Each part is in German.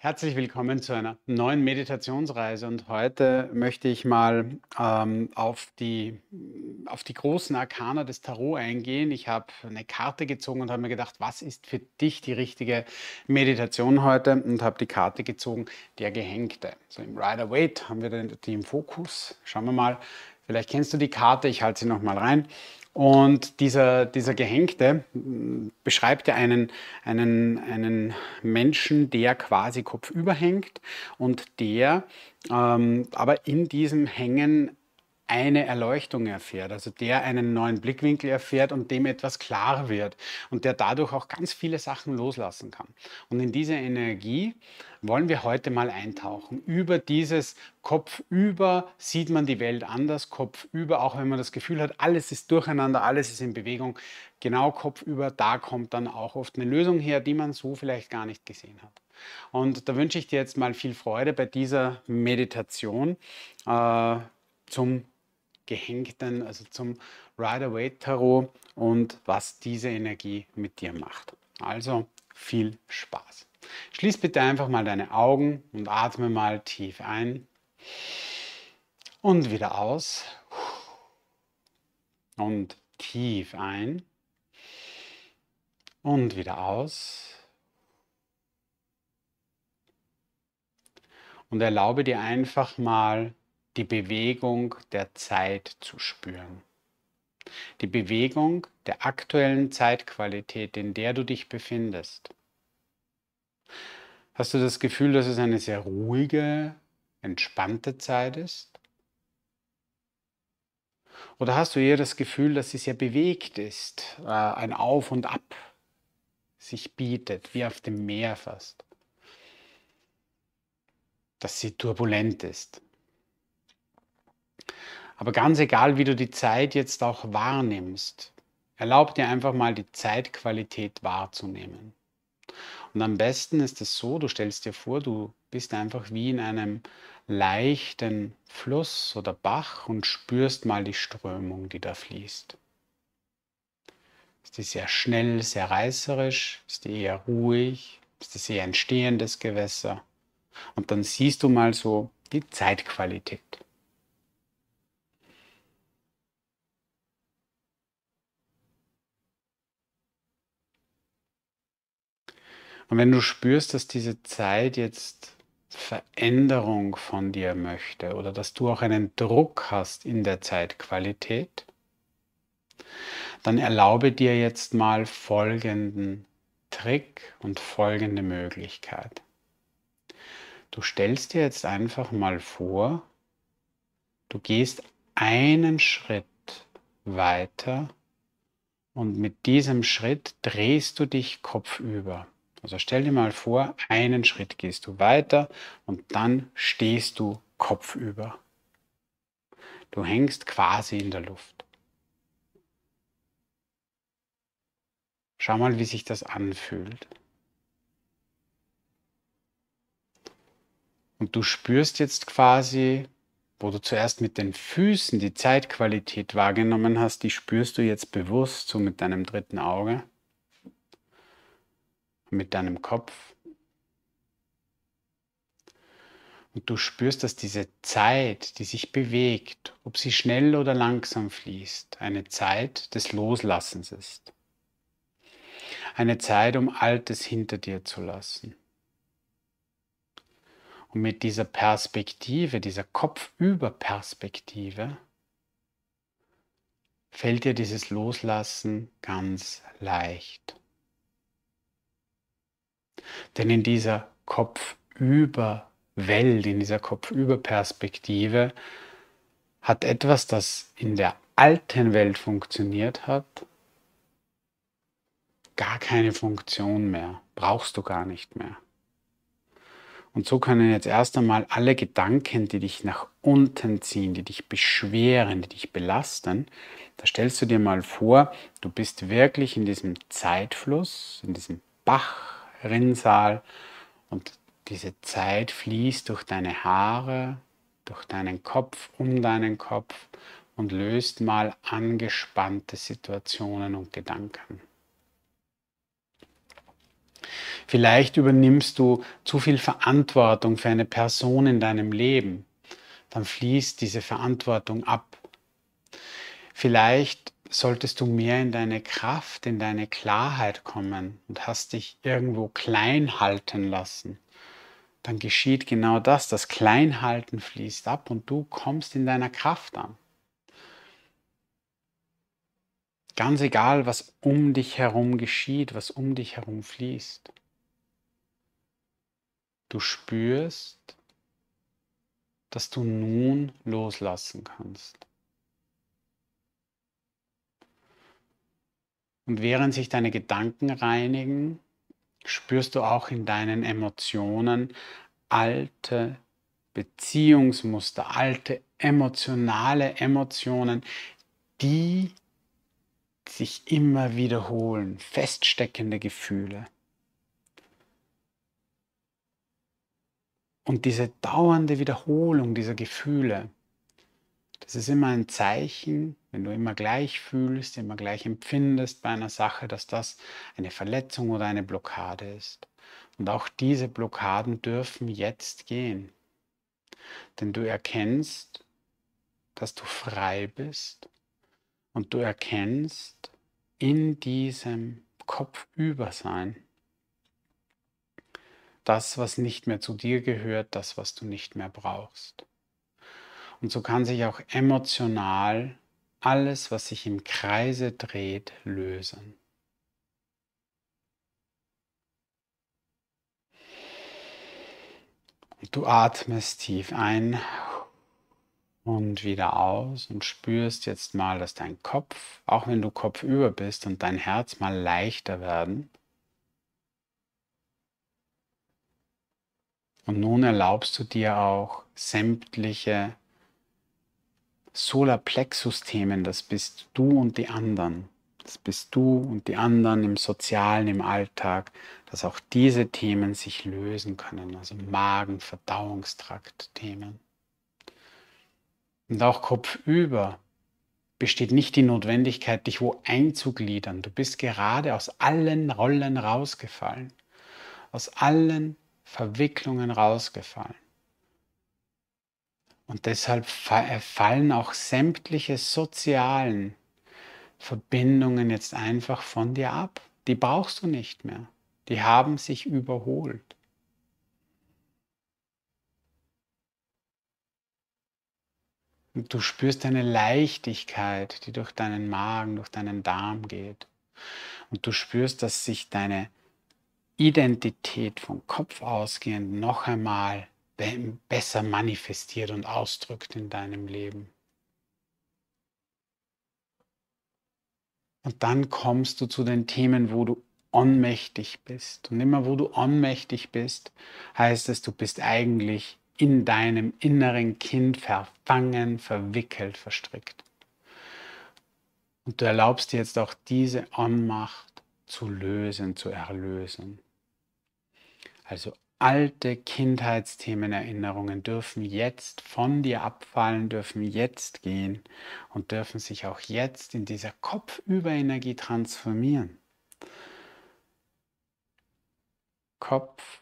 Herzlich willkommen zu einer neuen Meditationsreise, und heute möchte ich mal auf die großen Arkana des Tarot eingehen. Ich habe eine Karte gezogen und habe mir gedacht, was ist für dich die richtige Meditation heute, und habe die Karte gezogen, der Gehängte. So im Rider-Waite haben wir die im Fokus. Schauen wir mal, vielleicht kennst du die Karte, ich halte sie nochmal rein. Und dieser Gehängte beschreibt ja einen Menschen, der quasi kopfüber hängt und der aber in diesem Hängen eine Erleuchtung erfährt, also der einen neuen Blickwinkel erfährt und dem etwas klarer wird und der dadurch auch ganz viele Sachen loslassen kann. Und in diese Energie wollen wir heute mal eintauchen. Über dieses Kopfüber sieht man die Welt anders, kopfüber, auch wenn man das Gefühl hat, alles ist durcheinander, alles ist in Bewegung, genau kopfüber, da kommt dann auch oft eine Lösung her, die man so vielleicht gar nicht gesehen hat. Und da wünsche ich dir jetzt mal viel Freude bei dieser Meditation zum Gehängten, also zum Rider-Waite-Tarot und was diese Energie mit dir macht. Also viel Spaß. Schließ bitte einfach mal deine Augen und atme mal tief ein und wieder aus und tief ein und wieder aus. Und erlaube dir einfach mal die Bewegung der Zeit zu spüren. Die Bewegung der aktuellen Zeitqualität, in der du dich befindest. Hast du das Gefühl, dass es eine sehr ruhige, entspannte Zeit ist? Oder hast du eher das Gefühl, dass sie sehr bewegt ist, ein Auf und Ab sich bietet, wie auf dem Meer fast? Dass sie turbulent ist. Aber ganz egal, wie du die Zeit jetzt auch wahrnimmst, erlaub dir einfach mal die Zeitqualität wahrzunehmen. Und am besten ist es so, du stellst dir vor, du bist einfach wie in einem leichten Fluss oder Bach und spürst mal die Strömung, die da fließt. Ist die sehr schnell, sehr reißerisch? Ist die eher ruhig? Ist das eher ein stehendes Gewässer? Und dann siehst du mal so die Zeitqualität. Und wenn du spürst, dass diese Zeit jetzt Veränderung von dir möchte oder dass du auch einen Druck hast in der Zeitqualität, dann erlaube dir jetzt mal folgenden Trick und folgende Möglichkeit. Du stellst dir jetzt einfach mal vor, du gehst einen Schritt weiter und mit diesem Schritt drehst du dich kopfüber. Also stell dir mal vor, einen Schritt gehst du weiter und dann stehst du kopfüber. Du hängst quasi in der Luft. Schau mal, wie sich das anfühlt. Und du spürst jetzt quasi, wo du zuerst mit den Füßen die Zeitqualität wahrgenommen hast, die spürst du jetzt bewusst so mit deinem dritten Auge. Mit deinem Kopf. Und du spürst, dass diese Zeit, die sich bewegt, ob sie schnell oder langsam fließt, eine Zeit des Loslassens ist. Eine Zeit, um Altes hinter dir zu lassen. Und mit dieser Perspektive, dieser Kopfüberperspektive, fällt dir dieses Loslassen ganz leicht. Denn in dieser Kopfüberwelt, in dieser Kopfüberperspektive hat etwas, das in der alten Welt funktioniert hat, gar keine Funktion mehr, brauchst du gar nicht mehr. Und so können jetzt erst einmal alle Gedanken, die dich nach unten ziehen, die dich beschweren, die dich belasten, da stellst du dir mal vor, du bist wirklich in diesem Zeitfluss, in diesem Bach, Rinnsal, und diese Zeit fließt durch deine Haare, durch deinen Kopf, um deinen Kopf und löst mal angespannte Situationen und Gedanken. Vielleicht übernimmst du zu viel Verantwortung für eine Person in deinem Leben. Dann fließt diese Verantwortung ab. Vielleicht solltest du mehr in deine Kraft, in deine Klarheit kommen und hast dich irgendwo klein halten lassen. Dann geschieht genau das. Das Kleinhalten fließt ab und du kommst in deiner Kraft an. Ganz egal, was um dich herum geschieht, was um dich herum fließt. Du spürst, dass du nun loslassen kannst. Und während sich deine Gedanken reinigen, spürst du auch in deinen Emotionen alte Beziehungsmuster, alte emotionen, die sich immer wiederholen, feststeckende Gefühle. Und diese dauernde Wiederholung dieser Gefühle, das ist immer ein Zeichen, wenn du immer gleich fühlst, immer gleich empfindest bei einer Sache, dass das eine Verletzung oder eine Blockade ist. Und auch diese Blockaden dürfen jetzt gehen. Denn du erkennst, dass du frei bist und du erkennst in diesem Kopfübersein das, was nicht mehr zu dir gehört, das, was du nicht mehr brauchst. Und so kann sich auch emotional alles, was sich im Kreise dreht, lösen. Und du atmest tief ein und wieder aus und spürst jetzt mal, dass dein Kopf, auch wenn du kopfüber bist, und dein Herz mal leichter werden. Und nun erlaubst du dir auch sämtliche Solarplexus-Themen, das bist du und die anderen. Das bist du und die anderen im Sozialen, im Alltag, dass auch diese Themen sich lösen können, also Magen-, Verdauungstrakt-Themen. Und auch kopfüber besteht nicht die Notwendigkeit, dich wo einzugliedern. Du bist gerade aus allen Rollen rausgefallen, aus allen Verwicklungen rausgefallen. Und deshalb fallen auch sämtliche sozialen Verbindungen jetzt einfach von dir ab. Die brauchst du nicht mehr. Die haben sich überholt. Und du spürst eine Leichtigkeit, die durch deinen Magen, durch deinen Darm geht. Und du spürst, dass sich deine Identität vom Kopf ausgehend noch einmal besser manifestiert und ausdrückt in deinem Leben. Und dann kommst du zu den Themen, wo du ohnmächtig bist. Und immer wo du ohnmächtig bist, heißt es, du bist eigentlich in deinem inneren Kind verfangen, verwickelt, verstrickt. Und du erlaubst dir jetzt auch diese Ohnmacht zu lösen, zu erlösen. Also alte Kindheitsthemen, Erinnerungen dürfen jetzt von dir abfallen, dürfen jetzt gehen und dürfen sich auch jetzt in dieser Kopfüberenergie transformieren. Kopf,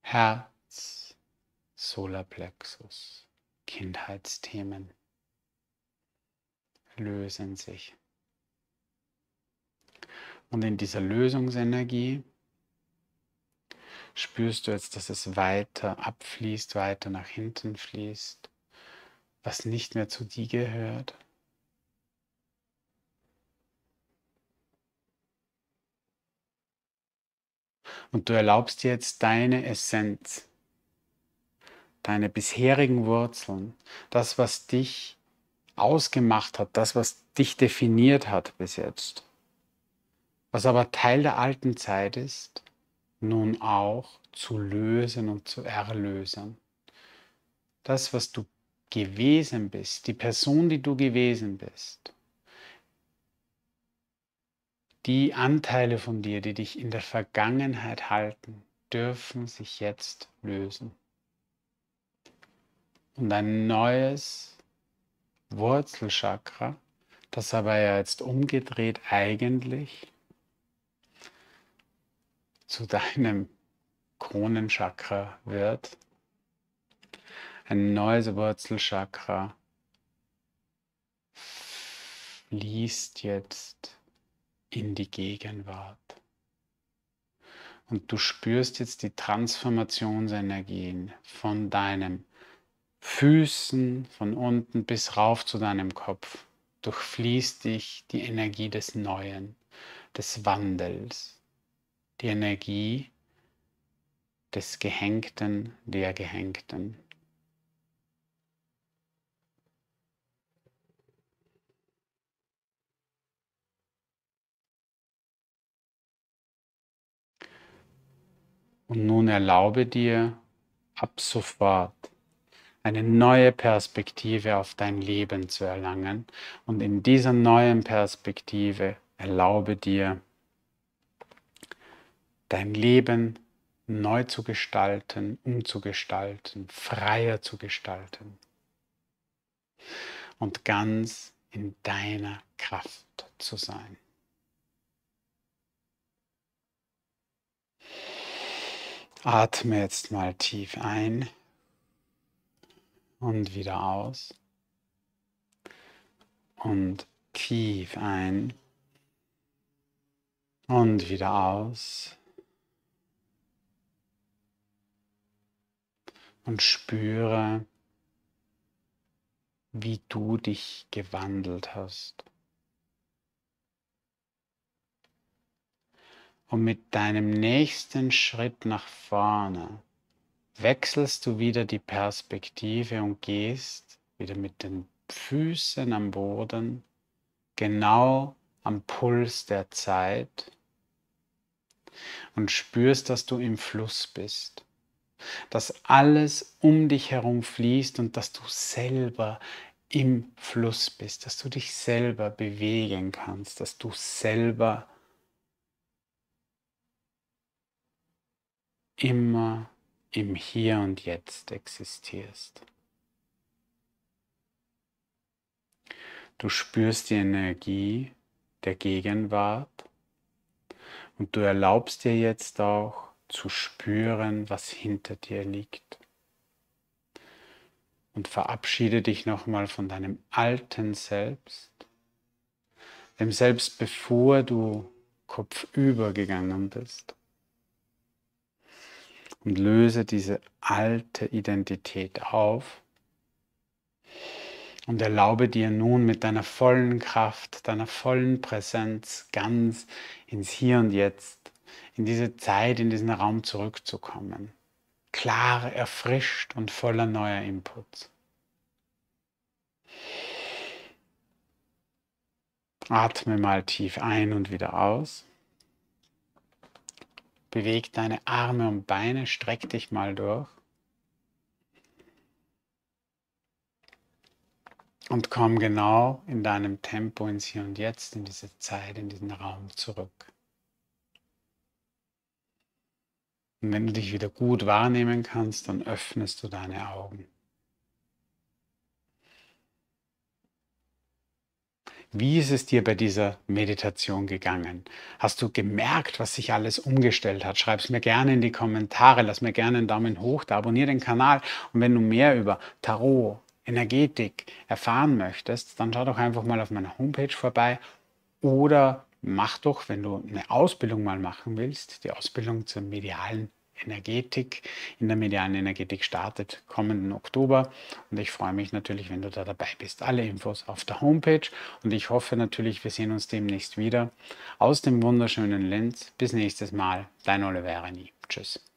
Herz, Solarplexus, Kindheitsthemen lösen sich. Und in dieser Lösungsenergie spürst du jetzt, dass es weiter abfließt, weiter nach hinten fließt, was nicht mehr zu dir gehört. Und du erlaubst jetzt deine Essenz, deine bisherigen Wurzeln, das, was dich ausgemacht hat, das, was dich definiert hat bis jetzt, was aber Teil der alten Zeit ist, nun auch zu lösen und zu erlösen. Das, was du gewesen bist, die Person, die du gewesen bist, die Anteile von dir, die dich in der Vergangenheit halten, dürfen sich jetzt lösen. Und ein neues Wurzelchakra, das aber ja jetzt umgedreht eigentlich zu deinem Kronenchakra wird, ein neues Wurzelchakra fließt jetzt in die Gegenwart. Und du spürst jetzt die Transformationsenergien von deinen Füßen, von unten bis rauf zu deinem Kopf. Durchfließt dich die Energie des Neuen, des Wandels, die Energie des Gehängten, der Gehängten. Und nun erlaube dir ab sofort eine neue Perspektive auf dein Leben zu erlangen. Und in dieser neuen Perspektive erlaube dir, dein Leben neu zu gestalten, umzugestalten, freier zu gestalten. Und ganz in deiner Kraft zu sein. Atme jetzt mal tief ein und wieder aus und tief ein und wieder aus und spüre, wie du dich gewandelt hast und mit deinem nächsten Schritt nach vorne wechselst du wieder die Perspektive und gehst wieder mit den Füßen am Boden, genau am Puls der Zeit und spürst, dass du im Fluss bist, dass alles um dich herum fließt und dass du selber im Fluss bist, dass du dich selber bewegen kannst, dass du selber immer im Hier und Jetzt existierst. Du spürst die Energie der Gegenwart und du erlaubst dir jetzt auch zu spüren, was hinter dir liegt. Und verabschiede dich nochmal von deinem alten Selbst, dem Selbst, bevor du kopfüber gegangen bist. Und löse diese alte Identität auf und erlaube dir nun mit deiner vollen Kraft, deiner vollen Präsenz ganz ins Hier und Jetzt, in diese Zeit, in diesen Raum zurückzukommen. Klar, erfrischt und voller neuer Inputs. Atme mal tief ein und wieder aus. Beweg deine Arme und Beine, streck dich mal durch und komm genau in deinem Tempo ins Hier und Jetzt, in diese Zeit, in diesen Raum zurück. Und wenn du dich wieder gut wahrnehmen kannst, dann öffnest du deine Augen. Wie ist es dir bei dieser Meditation gegangen? Hast du gemerkt, was sich alles umgestellt hat? Schreib es mir gerne in die Kommentare, lass mir gerne einen Daumen hoch da, abonniere den Kanal. Und wenn du mehr über Tarot, Energetik erfahren möchtest, dann schau doch einfach mal auf meiner Homepage vorbei oder mach doch, wenn du eine Ausbildung mal machen willst, die Ausbildung zur medialen Energetik. In der medialen Energetik startet kommenden Oktober und ich freue mich natürlich, wenn du da dabei bist. Alle Infos auf der Homepage und ich hoffe natürlich, wir sehen uns demnächst wieder aus dem wunderschönen Linz. Bis nächstes Mal, dein Oliver Erenyi. Tschüss.